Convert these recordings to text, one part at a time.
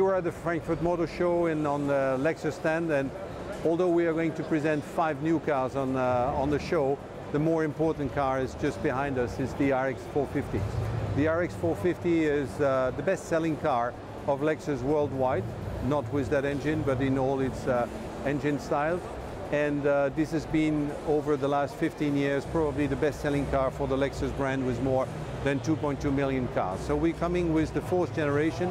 you were at the Frankfurt Motor Show and on the Lexus stand, and although we are going to present 5 new cars on the show, the more important car is just behind us, is the RX450. The RX450 is the best-selling car of Lexus worldwide, not with that engine, but in all its engine styles. And this has been, over the last 15 years, probably the best-selling car for the Lexus brand, with more than 2.2 million cars. So we're coming with the 4th generation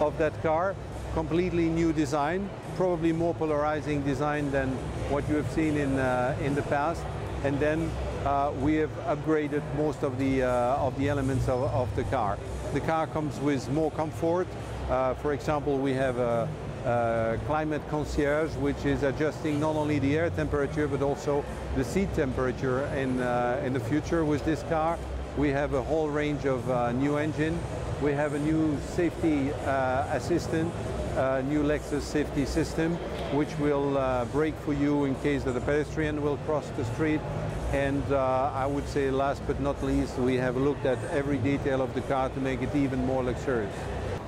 of that car, completely new design, probably more polarizing design than what you have seen in the past. And then we have upgraded most of the elements of the car. The car comes with more comfort. For example, we have a climate concierge, which is adjusting not only the air temperature but also the seat temperature in the future with this car. We have a whole range of new engine. We have a new safety assistant, new Lexus safety system, which will brake for you in case that a pedestrian will cross the street. And I would say, last but not least, we have looked at every detail of the car to make it even more luxurious.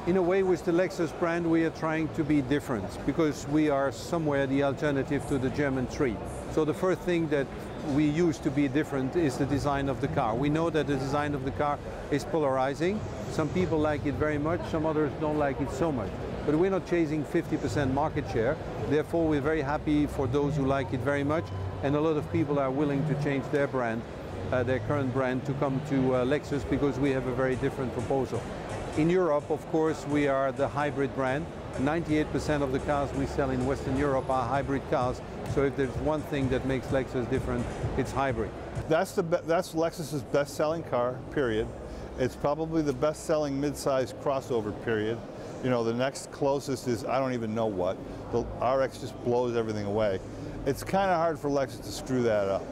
In a way, with the Lexus brand, we are trying to be different, because we are somewhere the alternative to the German 3. So the first thing that we use to be different is the design of the car. We know that the design of the car is polarizing. Some people like it very much, some others don't like it so much. But we're not chasing 50% market share. Therefore, we're very happy for those who like it very much. And a lot of people are willing to change their brand, their current brand, to come to Lexus, because we have a very different proposal. In Europe, of course, we are the hybrid brand. 98% of the cars we sell in Western Europe are hybrid cars. So if there's one thing that makes Lexus different, it's hybrid. That's Lexus's best-selling car, period. It's probably the best-selling mid-size crossover, period. You know, the next closest is, I don't even know what. The RX just blows everything away. It's kind of hard for Lexus to screw that up.